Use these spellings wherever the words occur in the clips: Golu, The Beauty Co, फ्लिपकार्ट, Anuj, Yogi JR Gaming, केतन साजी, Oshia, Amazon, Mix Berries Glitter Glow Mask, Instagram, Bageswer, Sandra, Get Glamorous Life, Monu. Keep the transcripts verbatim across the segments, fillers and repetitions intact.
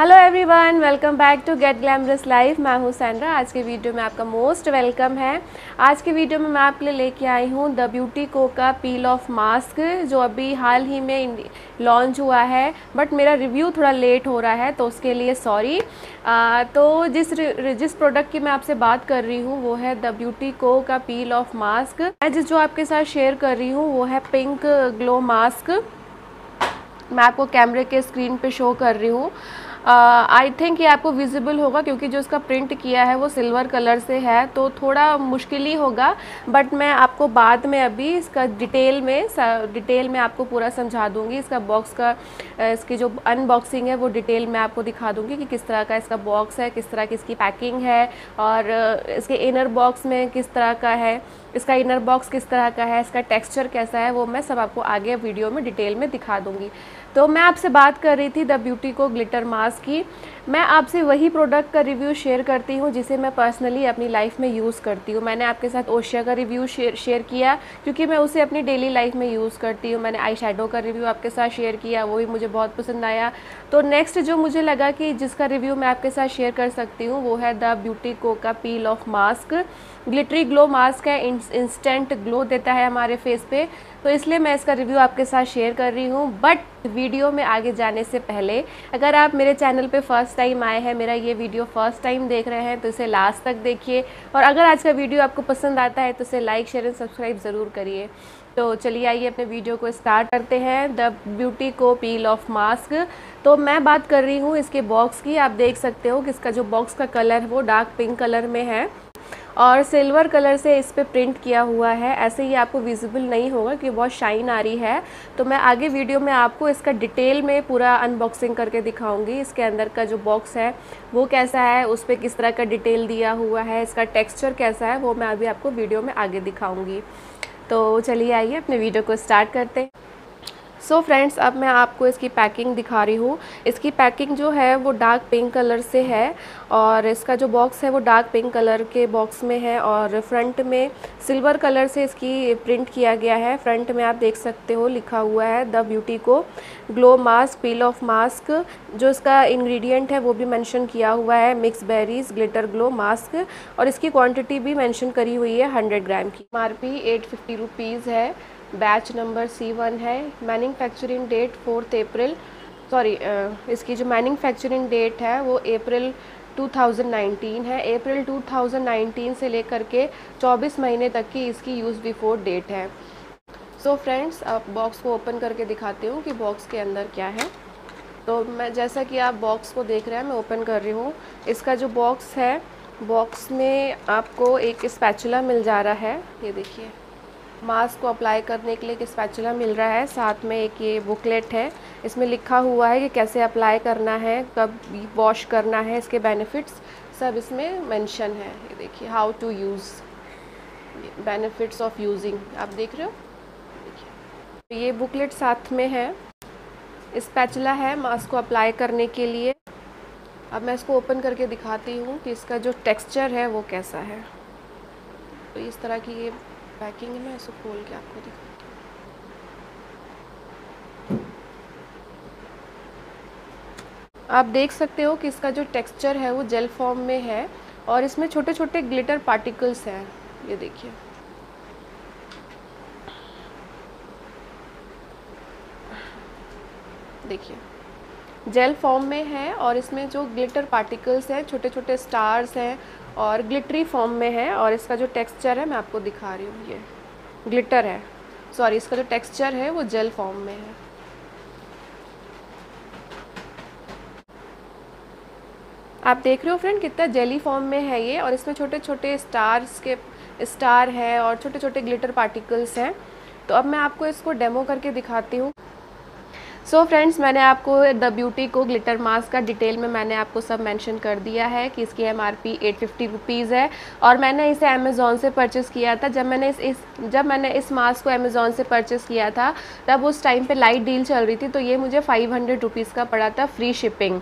Hello everyone, welcome back to get glamorous life. मैं हूँ Sandra. आज की वीडियो में आपका मोस्ट वेलकम है। आज की वीडियो में मैं आपके लिए लेके आई हूँ द ब्यूटी को का पील ऑफ मास्क, जो अभी हाल ही में लॉन्च हुआ है, बट मेरा रिव्यू थोड़ा लेट हो रहा है तो उसके लिए सॉरी। तो जिस जिस प्रोडक्ट की मैं आपसे बात कर रही हूँ वो है द ब्यूटी को का पील ऑफ मास्क। मैं जिस जो आपके साथ शेयर कर रही हूँ वो है पिंक ग्लो मास्क। मैं आपको कैमरे के स्क्रीन पे शो कर रही हूँ। आई थिंक ये आपको विजिबल होगा क्योंकि जो इसका प्रिंट किया है वो सिल्वर कलर से है, तो थोड़ा मुश्किल ही होगा, बट मैं आपको बाद में अभी इसका डिटेल में डिटेल में आपको पूरा समझा दूंगी। इसका बॉक्स का इसकी जो अनबॉक्सिंग है वो डिटेल में आपको दिखा दूंगी कि किस तरह का इसका बॉक्स है, किस तरह की इसकी पैकिंग है, और इसके इनर बॉक्स में किस तरह का है, इसका इनर बॉक्स किस तरह का है, इसका टेक्स्चर कैसा है, वो मैं सब आपको आगे वीडियो में डिटेल में दिखा दूँगी। तो मैं आपसे बात कर रही थी the beauty co glitter mask की। मैं आपसे वही प्रोडक्ट का रिव्यू शेयर करती हूँ जिसे मैं पर्सनली अपनी लाइफ में यूज़ करती हूँ। मैंने आपके साथ ओशिया का रिव्यू शेयर शेयर किया क्योंकि मैं उसे अपनी डेली लाइफ में यूज़ करती हूँ। मैंने आई शेडो का रिव्यू आपके साथ शेयर किया, वो भी मुझे बहुत पसंद आया। तो नेक्स्ट जो मुझे लगा कि जिसका रिव्यू मैं आपके साथ शेयर कर सकती हूँ वो है द ब्यूटी को का peel off mask. Glittery glow mask है, इंस्टेंट ग्लो देता है हमारे फेस पे, तो इसलिए मैं इसका रिव्यू आपके साथ शेयर कर रही हूँ। बट वीडियो में आगे जाने से पहले अगर आप मेरे चैनल पे फर्स्ट टाइम आए हैं, मेरा ये वीडियो फर्स्ट टाइम देख रहे हैं, तो इसे लास्ट तक देखिए, और अगर आज का वीडियो आपको पसंद आता है तो इसे लाइक शेयर एंड सब्सक्राइब ज़रूर करिए। तो चलिए आइए अपने वीडियो को स्टार्ट करते हैं। The beauty co peel off mask. तो मैं बात कर रही हूँ इसके बॉक्स की। आप देख सकते हो कि इसका जो बॉक्स का कलर है वो डार्क पिंक कलर में है और सिल्वर कलर से इस पर प्रिंट किया हुआ है। ऐसे ही आपको विजिबल नहीं होगा क्योंकि बहुत शाइन आ रही है। तो मैं आगे वीडियो में आपको इसका डिटेल में पूरा अनबॉक्सिंग करके दिखाऊंगी। इसके अंदर का जो बॉक्स है वो कैसा है, उस पर किस तरह का डिटेल दिया हुआ है, इसका टेक्स्चर कैसा है, वो मैं अभी आपको वीडियो में आगे दिखाऊँगी। तो चलिए आइए अपने वीडियो को स्टार्ट करते हैं। सो फ्रेंड्स, अब मैं आपको इसकी पैकिंग दिखा रही हूँ। इसकी पैकिंग जो है वो डार्क पिंक कलर से है और इसका जो बॉक्स है वो डार्क पिंक कलर के बॉक्स में है, और फ्रंट में सिल्वर कलर से इसकी प्रिंट किया गया है। फ्रंट में आप देख सकते हो लिखा हुआ है the beauty co glow mask peel off mask. जो इसका इंग्रेडिएंट है वो भी मेंशन किया हुआ है, mix berries glitter glow mask, और इसकी क्वान्टिटी भी मैंशन करी हुई है हंड्रेड ग्राम की। M R P eight fifty rupees है, बैच नंबर सी वन है, manufacturing date fourth April, sorry इसकी जो मैन्युफैक्चरिंग डेट है वो अप्रैल टू थाउजेंड नाइनटीन है। अप्रैल टू थाउजेंड नाइनटीन से लेकर के चौबीस महीने तक की इसकी यूज़ बिफोर डेट है। सो फ्रेंड्स, आप बॉक्स को ओपन करके दिखाती हूँ कि बॉक्स के अंदर क्या है। तो मैं जैसा कि आप बॉक्स को देख रहे हैं मैं ओपन कर रही हूँ। इसका जो बॉक्स है, बॉक्स में आपको एक स्पैचुला मिल जा रहा है। ये देखिए, मास्क को अप्लाई करने के लिए एक स्पैचुला मिल रहा है। साथ में एक ये बुकलेट है, इसमें लिखा हुआ है कि कैसे अप्लाई करना है, कब वॉश करना है, इसके बेनिफिट्स सब इसमें मेंशन है। ये देखिए, how to use, benefits of using, आप देख रहे हो। देखिए, ये बुकलेट साथ में है, स्पैचुला है मास्क को अप्लाई करने के लिए। अब मैं इसको ओपन करके दिखाती हूँ कि इसका जो टेक्स्चर है वो कैसा है। तो इस तरह की ये पैकिंग में इसको खोल के आपको दिखाती हूँ। आप देख सकते हो कि इसका जो टेक्सचर है वो जेल फॉर्म में है और इसमें छोटे छोटे ग्लिटर पार्टिकल्स हैं। ये देखिए, देखिए जेल फॉर्म में है और इसमें जो ग्लिटर पार्टिकल्स हैं, छोटे छोटे स्टार्स हैं और ग्लिटरी फॉर्म में है। और इसका जो टेक्सचर है मैं आपको दिखा रही हूँ, ये ग्लिटर है, सॉरी इसका जो टेक्सचर है वो जेल फॉर्म में है। आप देख रहे हो फ्रेंड कितना जेली फॉर्म में है ये, और इसमें छोटे छोटे स्टार्स के स्टार हैं और छोटे छोटे ग्लिटर पार्टिकल्स हैं। तो अब मैं आपको इसको डेमो करके दिखाती हूँ। सो so फ्रेंड्स, मैंने आपको the beauty co glitter mask का डिटेल में मैंने आपको सब मेंशन कर दिया है कि इसकी एमआरपी एट फिफ्टी रुपीज़ है, और मैंने इसे अमेज़ॉन से परचेस किया था। जब मैंने इस, इस जब मैंने इस मास्क को अमेज़ॉन से परचेस किया था तब उस टाइम पे लाइट डील चल रही थी, तो ये मुझे फाइव हंड्रेड रुपीज़ का पड़ा था फ्री शिपिंग।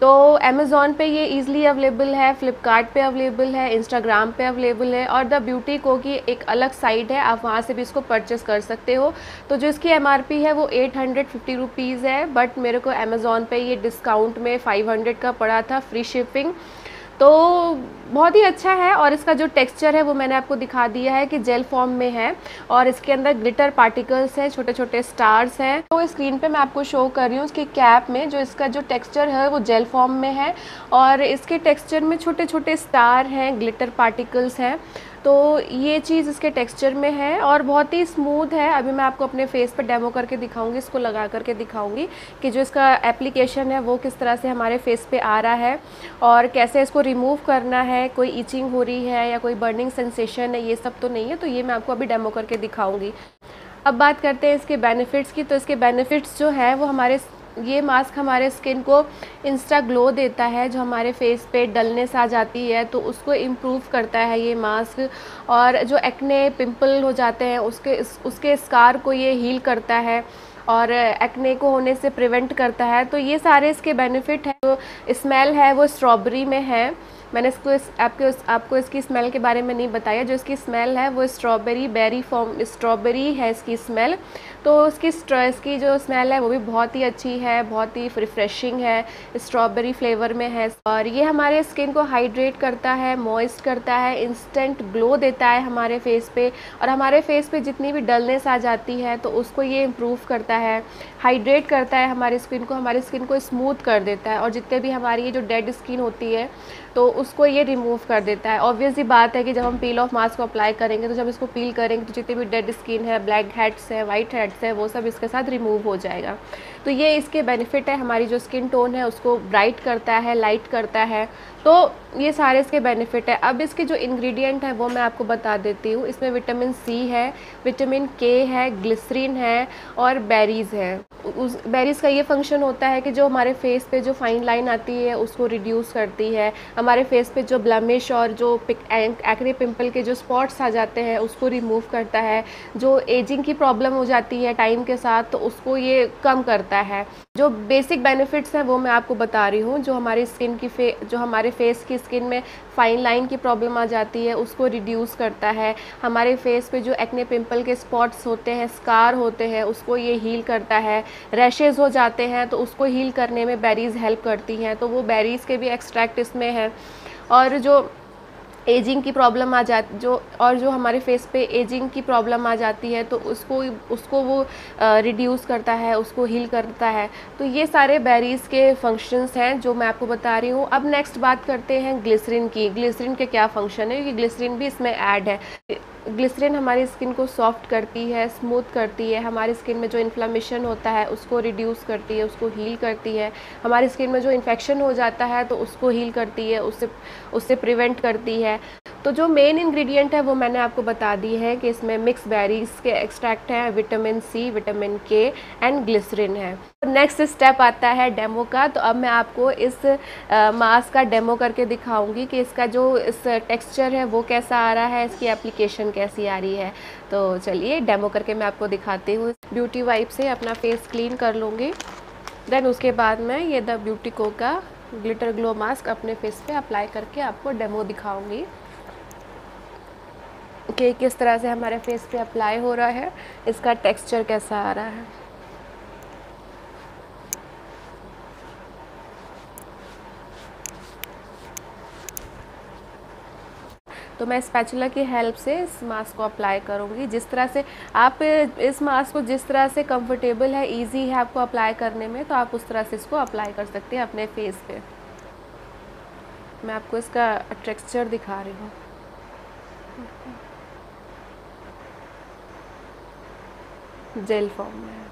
तो अमेज़ॉन पे ये ईज़िली अवेलेबल है, फ्लिपकार्ट पे अवेलेबल है, इंस्टाग्राम पे अवेलेबल है और द ब्यूटी को की एक अलग साइट है, आप वहाँ से भी इसको परचेस कर सकते हो। तो जो इसकी एमआरपी है वो एट हंड्रेड फिफ्टी रुपीज़ है, बट मेरे को अमेज़ॉन पे ये डिस्काउंट में फाइव हंड्रेड का पड़ा था, फ्री शिपिंग, तो बहुत ही अच्छा है। और इसका जो टेक्सचर है वो मैंने आपको दिखा दिया है कि जेल फॉर्म में है और इसके अंदर ग्लिटर पार्टिकल्स हैं, छोटे छोटे स्टार्स हैं। तो स्क्रीन पे मैं आपको शो कर रही हूँ इसके कैप में जो इसका जो टेक्सचर है वो जेल फॉर्म में है और इसके टेक्सचर में छोटे छोटे स्टार हैं, ग्लिटर पार्टिकल्स हैं, तो ये चीज़ इसके टेक्सचर में है और बहुत ही स्मूथ है। अभी मैं आपको अपने फेस पर डेमो करके दिखाऊंगी, इसको लगा करके दिखाऊंगी कि जो इसका एप्लीकेशन है वो किस तरह से हमारे फेस पे आ रहा है और कैसे इसको रिमूव करना है, कोई इचिंग हो रही है या कोई बर्निंग सेंसेशन है, ये सब तो नहीं है, तो ये मैं आपको अभी डेमो करके दिखाऊँगी। अब बात करते हैं इसके बेनिफिट्स की। तो इसके बेनिफिट्स जो है वो हमारे ये मास्क हमारे स्किन को इंस्टा ग्लो देता है, जो हमारे फेस पे डलनेस आ जाती है तो उसको इम्प्रूव करता है ये मास्क, और जो एक्ने पिंपल हो जाते हैं उसके उसके स्कार को ये हील करता है और एक्ने को होने से प्रिवेंट करता है। तो ये सारे इसके बेनिफिट हैं। जो स्मेल है वो स्ट्रॉबेरी में है, मैंने इसको इस, आपके उस, आपको इसकी स्मेल के बारे में नहीं बताया। जो इसकी स्मेल है वो स्ट्रॉबेरी बेरी फॉर्म स्ट्रॉबेरी है इसकी स्मेल, तो इसकी इसकी जो स्मेल है वो भी बहुत ही अच्छी है, बहुत ही रिफ्रेशिंग है, स्ट्रॉबेरी फ्लेवर में है और ये हमारे स्किन को हाइड्रेट करता है, मॉइस्ट करता है, इंस्टेंट ग्लो देता है हमारे फेस पे और हमारे फेस पे जितनी भी डलनेस आ जाती है तो उसको ये इम्प्रूव करता है, हाइड्रेट करता है हमारी स्किन को, हमारी स्किन को स्मूथ कर देता है और जितने भी हमारी ये जो डेड स्किन होती है तो उसको ये रिमूव कर देता है। ऑब्वियसली बात है कि जब हम पील ऑफ मास्क को अप्लाई करेंगे तो जब इसको पील करेंगे तो जितनी भी डेड स्किन है, ब्लैक हेड्स है, वाइट हेड्स है, वो सब इसके साथ रिमूव हो जाएगा। तो ये इसके बेनिफिट है, हमारी जो स्किन टोन है उसको ब्राइट करता है, लाइट करता है, तो ये सारे इसके बेनिफिट है। अब इसके जो इंग्रेडिएंट है वो मैं आपको बता देती हूँ। इसमें विटामिन सी है, विटामिन के है, ग्लिसरीन है और बेरीज़ है। उस बेरीज़ का ये फंक्शन होता है कि जो हमारे फेस पे जो फाइन लाइन आती है उसको रिड्यूस करती है, हमारे फेस पे जो ब्लमिश और जो एक्ने पिंपल के जो स्पॉट्स आ जाते हैं उसको रिमूव करता है, जो एजिंग की प्रॉब्लम हो जाती है टाइम के साथ तो उसको ये कम करता है। जो बेसिक बेनिफिट्स हैं वो मैं आपको बता रही हूँ। जो हमारी स्किन की फे जो हमारे फेस की स्किन में फाइन लाइन की प्रॉब्लम आ जाती है उसको रिड्यूस करता है, हमारे फेस पे जो एक्ने पिंपल के स्पॉट्स होते हैं, स्कार होते हैं, उसको ये हील करता है, रैशेज़ हो जाते हैं तो उसको हील करने में बेरीज़ हेल्प करती हैं, तो वो बेरीज़ के भी एक्सट्रैक्ट इसमें हैं। और जो एजिंग की प्रॉब्लम आ जाती जो और जो हमारे फेस पे एजिंग की प्रॉब्लम आ जाती है तो उसको उसको वो रिड्यूस करता है, उसको हील करता है। तो ये सारे बेरीज़ के फंक्शंस हैं जो मैं आपको बता रही हूँ। अब नेक्स्ट बात करते हैं ग्लिसरीन की। ग्लिसरीन के क्या फंक्शन है, क्योंकि ग्लिसरीन भी इसमें ऐड है। ग्लिसरीन हमारी स्किन को सॉफ्ट करती है, स्मूथ करती है, हमारी स्किन में जो इन्फ्लेमेशन होता है उसको रिड्यूस करती है, उसको हील करती है, हमारी स्किन में जो इन्फेक्शन हो जाता है तो उसको हील करती है, उससे उससे प्रिवेंट करती है। तो जो मेन इंग्रेडिएंट है वो मैंने आपको बता दी है कि इसमें मिक्स बेरीज़ के एक्सट्रैक्ट है, vitamin C, vitamin K and glycerine है। नेक्स्ट स्टेप आता है डेमो का। तो अब मैं आपको इस मास्क का डेमो करके दिखाऊंगी कि इसका जो इस टेक्सचर है वो कैसा आ रहा है, इसकी एप्लीकेशन कैसी आ रही है। तो चलिए डेमो करके मैं आपको दिखाती हूँ। ब्यूटी वाइप से अपना फेस क्लीन कर लूँगी, देन उसके बाद मैं ये द ब्यूटी को का ग्लिटर ग्लो मास्क अपने फेस पे अप्लाई करके आपको डेमो दिखाऊंगी कि किस तरह से हमारे फेस पे अप्लाई हो रहा है, इसका टेक्सचर कैसा आ रहा है। तो मैं स्पैचुला की हेल्प से इस मास्क को अप्लाई करूँगी। जिस तरह से आप इस मास्क को जिस तरह से कंफर्टेबल है, इजी है आपको अप्लाई करने में, तो आप उस तरह से इसको अप्लाई कर सकते हैं अपने फेस पे। मैं आपको इसका टेक्सचर दिखा रही हूँ। जेल फॉर्म में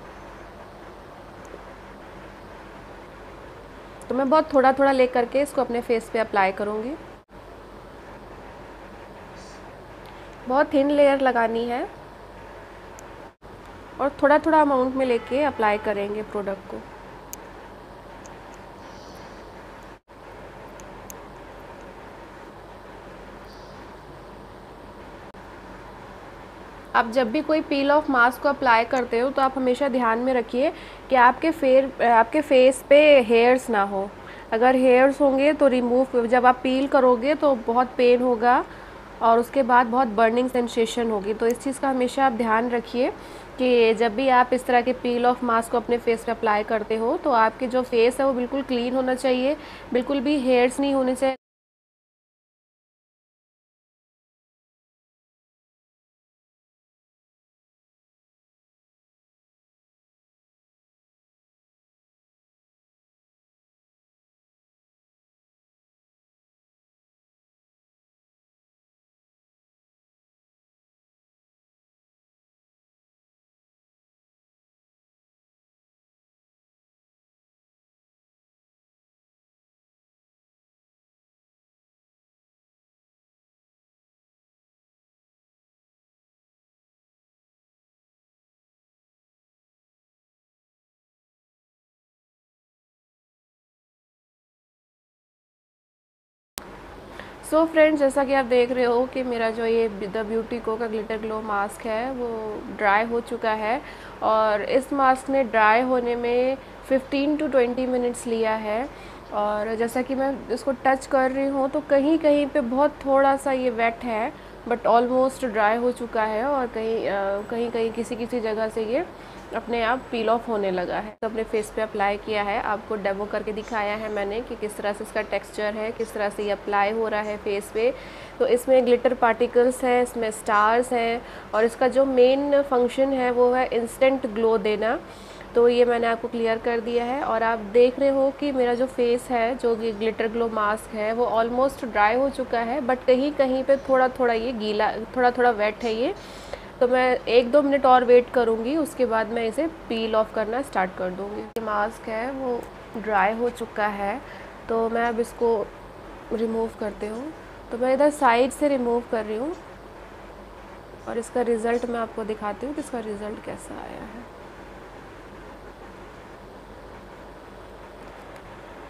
तो मैं बहुत थोड़ा थोड़ा ले करके इसको अपने फेस पे अप्लाई करूँगी। बहुत थिन लेयर लगानी है और थोड़ा थोड़ा अमाउंट में लेके अप्लाई करेंगे प्रोडक्ट को। आप जब भी कोई पील ऑफ मास्क को अप्लाई करते हो तो आप हमेशा ध्यान में रखिए कि आपके फेर आपके फेस पे हेयर्स ना हो। अगर हेयर्स होंगे तो रिमूव, जब आप पील करोगे तो बहुत पेन होगा और उसके बाद बहुत बर्निंग सेंसेशन होगी। तो इस चीज़ का हमेशा आप ध्यान रखिए कि जब भी आप इस तरह के पील ऑफ मास्क को अपने फेस पे अप्लाई करते हो तो आपके जो फेस है वो बिल्कुल क्लीन होना चाहिए, बिल्कुल भी हेयर्स नहीं होने चाहिए। सो so फ्रेंड्स, जैसा कि आप देख रहे हो कि मेरा जो ये द ब्यूटी को का ग्लिटर ग्लो मास्क है वो ड्राई हो चुका है और इस मास्क ने ड्राई होने में फिफ्टीन टू ट्वेंटी मिनट्स लिया है। और जैसा कि मैं इसको टच कर रही हूँ तो कहीं कहीं पे बहुत थोड़ा सा ये वेट है बट ऑलमोस्ट ड्राई हो चुका है और कहीं आ, कहीं कहीं किसी किसी जगह से ये अपने आप पील ऑफ होने लगा है। तो अपने फेस पे अप्लाई किया है, आपको डेमो करके दिखाया है मैंने कि किस तरह से इसका टेक्सचर है, किस तरह से ये अप्लाई हो रहा है फेस पे। तो इसमें ग्लिटर पार्टिकल्स हैं, इसमें स्टार्स हैं और इसका जो मेन फंक्शन है वो है इंस्टेंट ग्लो देना। तो ये मैंने आपको क्लियर कर दिया है और आप देख रहे हो कि मेरा जो फेस है, जो ग्लिटर ग्लो मास्क है, वो ऑलमोस्ट ड्राई हो चुका है बट कहीं कहीं पे थोड़ा थोड़ा ये गीला, थोड़ा थोड़ा वेट है ये। तो मैं एक दो मिनट और वेट करूँगी, उसके बाद मैं इसे पील ऑफ करना स्टार्ट कर दूँगी। ये मास्क है वो ड्राई हो चुका है तो मैं अब इसको रिमूव करती हूँ। तो मैं इधर साइड से रिमूव कर रही हूँ और इसका रिज़ल्ट मैं आपको दिखाती हूँ कि इसका रिज़ल्ट कैसा आया है।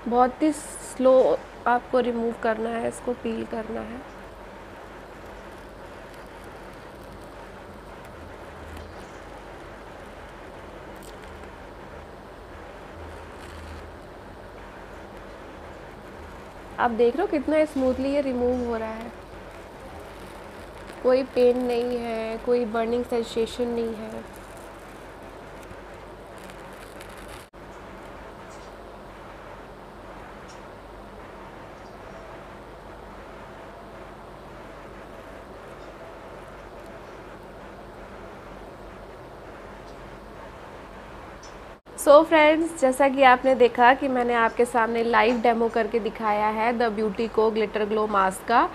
बहुत ही स्लो आपको रिमूव करना है, इसको पील करना है। आप देख रहे हो कितना स्मूथली ये रिमूव हो रहा है, कोई पेन नहीं है, कोई बर्निंग सेंसेशन नहीं है। सो so फ्रेंड्स, जैसा कि आपने देखा कि मैंने आपके सामने लाइव डेमो करके दिखाया है the beauty co glitter glow mask का।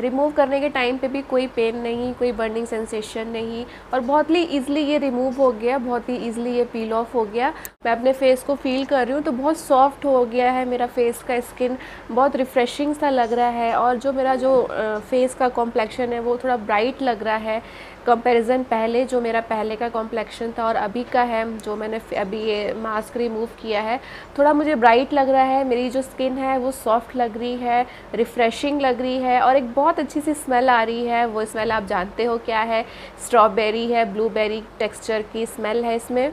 रिमूव करने के टाइम पे भी कोई पेन नहीं, कोई बर्निंग सेंसेशन नहीं और बहुत ही ईजिली ये रिमूव हो गया, बहुत ही ईजिली ये पील ऑफ हो गया। मैं अपने फेस को फील कर रही हूँ तो बहुत सॉफ्ट हो गया है मेरा फेस का स्किन, बहुत रिफ़्रेशिंग सा लग रहा है और जो मेरा जो फेस का कॉम्प्लेक्शन है वो थोड़ा ब्राइट लग रहा है कंपैरिजन पहले, जो मेरा पहले का कॉम्प्लेक्शन था और अभी का है जो मैंने अभी ये मास्क रिमूव किया है। थोड़ा मुझे ब्राइट लग रहा है, मेरी जो स्किन है वो सॉफ्ट लग रही है, रिफ़्रेशिंग लग रही है और एक बहुत अच्छी सी स्मेल आ रही है। वो स्मेल आप जानते हो क्या है, स्ट्रॉबेरी है, ब्लूबेरी टेक्सचर की स्मेल है इसमें।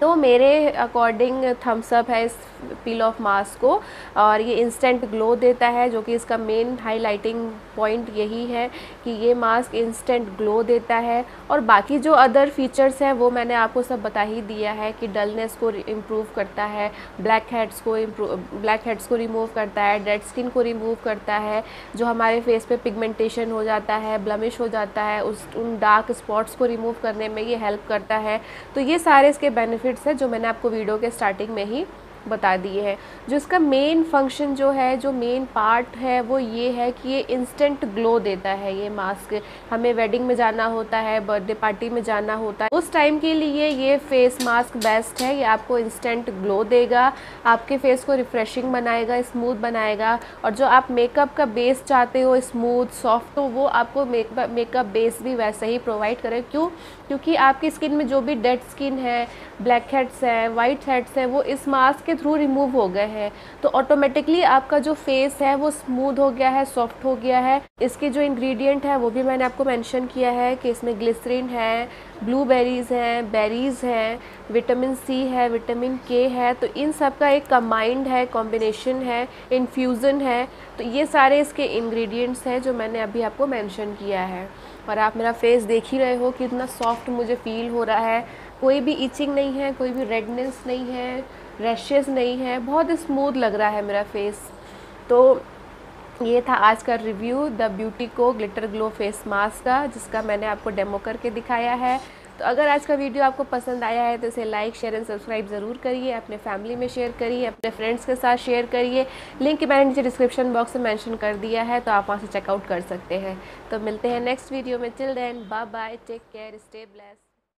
तो मेरे अकॉर्डिंग थम्स अप है इस पील ऑफ मास्क को और ये इंस्टेंट ग्लो देता है जो कि इसका मेन हाईलाइटिंग पॉइंट यही है कि ये मास्क इंस्टेंट ग्लो देता है। और बाकी जो अदर फीचर्स हैं वो मैंने आपको सब बता ही दिया है कि डलनेस को इम्प्रूव करता है, ब्लैक हेड्स को इम्प्रूव ब्लैक हेड्स को रिमूव करता है, डेड स्किन को रिमूव करता है, जो हमारे फेस पे पिगमेंटेशन हो जाता है, ब्लमिश हो जाता है, उस उन डार्क स्पॉट्स को रिमूव करने में ये हेल्प करता है। तो ये सारे इसके बेनिफिट्स हैं जो मैंने आपको वीडियो के स्टार्टिंग में ही बता दिए हैं। जो इसका मेन फंक्शन जो है, जो मेन पार्ट है वो ये है कि ये इंस्टेंट ग्लो देता है। ये मास्क हमें वेडिंग में जाना होता है, बर्थडे पार्टी में जाना होता है, उस टाइम के लिए ये फेस मास्क बेस्ट है। ये आपको इंस्टेंट ग्लो देगा, आपके फेस को रिफ़्रेशिंग बनाएगा, स्मूथ बनाएगा और जो आप मेकअप का बेस चाहते हो स्मूथ सॉफ्ट, तो वो आपको मेकअप मेकअप बेस भी वैसा ही प्रोवाइड करे। क्यों? क्योंकि आपकी स्किन में जो भी डेड स्किन है, ब्लैक हेड्स हैं, वाइट हेड्स हैं, वो इस मास्क के थ्रू रिमूव हो गए हैं, तो ऑटोमेटिकली आपका जो फेस है वो स्मूथ हो गया है, सॉफ्ट हो गया है। इसके जो इंग्रेडिएंट है वो भी मैंने आपको मेंशन किया है कि इसमें ग्लिसरीन है, ब्लूबेरीज़ हैं, बेरीज़ हैं, विटामिन सी है, विटामिन के है, तो इन सब का एक कंबाइंड है, कॉम्बिनेशन है, इन्फ्यूज़न है। तो ये सारे इसके इंग्रेडिएंट्स हैं जो मैंने अभी आपको मेंशन किया है। और आप मेरा फेस देख ही रहे हो कि इतना सॉफ्ट मुझे फ़ील हो रहा है, कोई भी इचिंग नहीं है, कोई भी रेडनेस नहीं है, रैशेस नहीं है, बहुत स्मूथ लग रहा है मेरा फेस। तो ये था आज का review the beauty co glitter glow face mask का, जिसका मैंने आपको डेमो करके दिखाया है। तो अगर आज का वीडियो आपको पसंद आया है तो इसे लाइक, शेयर एंड सब्सक्राइब ज़रूर करिए, अपने फैमिली में शेयर करिए, अपने फ्रेंड्स के साथ शेयर करिए। लिंक मैंने नीचे डिस्क्रिप्शन बॉक्स में मेंशन कर दिया है, तो आप वहाँ से चेकआउट कर सकते हैं। तो मिलते हैं नेक्स्ट वीडियो में, till then bye bye, take care, stay blessed.